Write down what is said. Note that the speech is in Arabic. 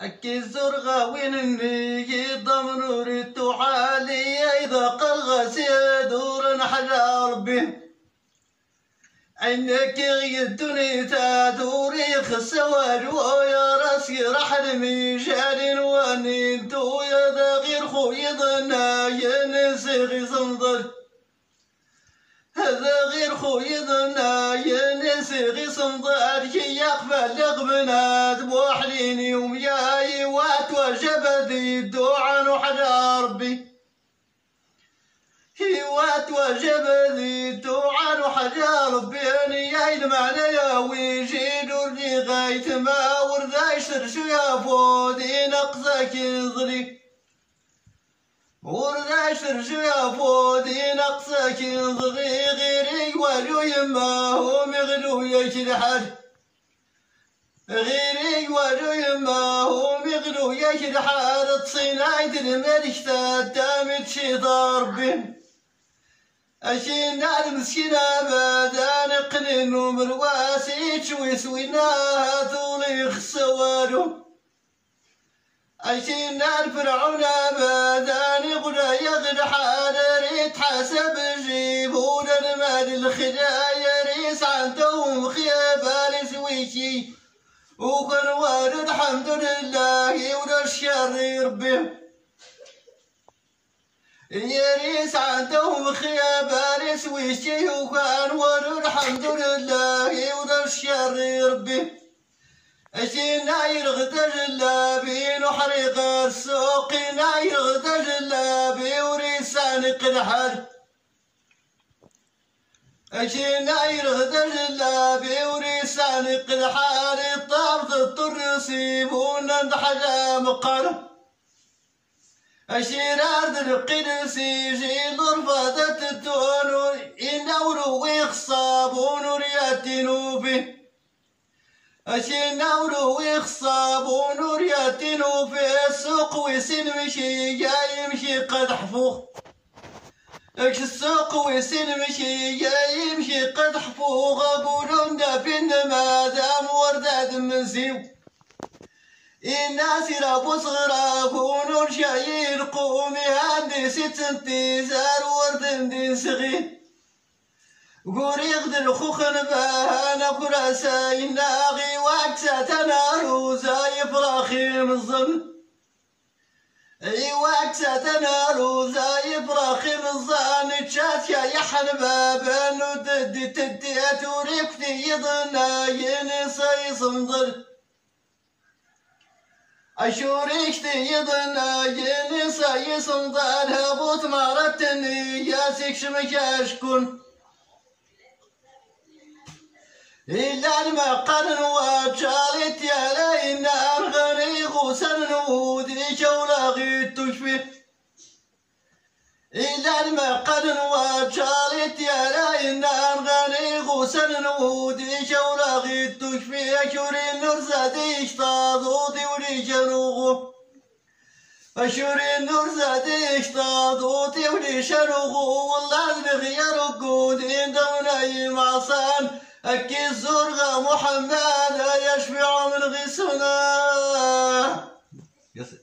أكي زرغة وين النيجي ضمروري التعالي إذا قرغة سيدور نحلى ربي عينك غيتوني تادوري خسوال ويا راسي رحل ميجال واني انتو يا ذا غير خويا ظنا ينسي غي صندل هذا غير خويا ظنا ينسي غي صندل كي يقبل لقبنات بوحليني ومياي واتوجب ذي الدعاء نوحنا ربي هيوات وجب ذي الدعاء نوحنا ربي يا معنى يا ويجي نورني غايت ما ورذا يشرشو يا فودي نقصك ينظري ورذا يشرشو يا فودي نقصك ينظري غيري والو يما هم يغلو ياك الحال غيري والو يما هم يغلو ياك الحال تصينايد الملك تدامت شي ضربي أشين المسكينة بدان قنن ومرواسي تشوي سويناها ذولي خسوالو أشين الفرعون بدان غدا يغد حالري تحسب جيبون المال الخدايا ريس عندهم خيابالي سويشي وقنوار الحمد لله ولا الشر ربي يا ريس عندهم خيابان سويشي وكانوا الحمد لله ولا الشر ربي أجينا يرغدا جلابين وحريقا السوقنا يرغدا جلابي وريسان قدحال أجينا يرغدا جلابي وريسان قدحال الطرد الطرسي بونا نحلا مقال أشيرار القدسي جيل رفضت التون ينورو ويخصابون رياتنوفي أشينورو ويخصابون رياتنوفي السوق ويسين مشي جاي يمشي قد حفوخ أكش السوق ويسين مشي جاي يمشي قد حفوخ أقولون دافن مادام ورداد من زيو الناس رابو صغرا كونوا رجايين قومي هادي ست انتزار وردن دين صغير قريق دلخوخن باهانا براساي ناغي واكساتنا روزاي فراخي من الظن واكساتنا روزاي فراخي من الظن تشاتيا يحن بابان وددي تديات وريكتي يضنايني صاي صندل أشوريكتي يضنا جيني صاي صندال هبوط مارتني ياسك شمكاشكون إلا المقال واتشالت يا لينا الغني غوسا نودي شولا غير تشبه إلا المقال واتشالت يا لينا الغني غوسا نودي شولا غير تشبه أشوري النور زاديش تاضوطي أشوري النور زاديش تاضوطي ولي شروغو والله نغير وقودي دوني معصان أكي الزرغة محمد يشفع من غيسنا.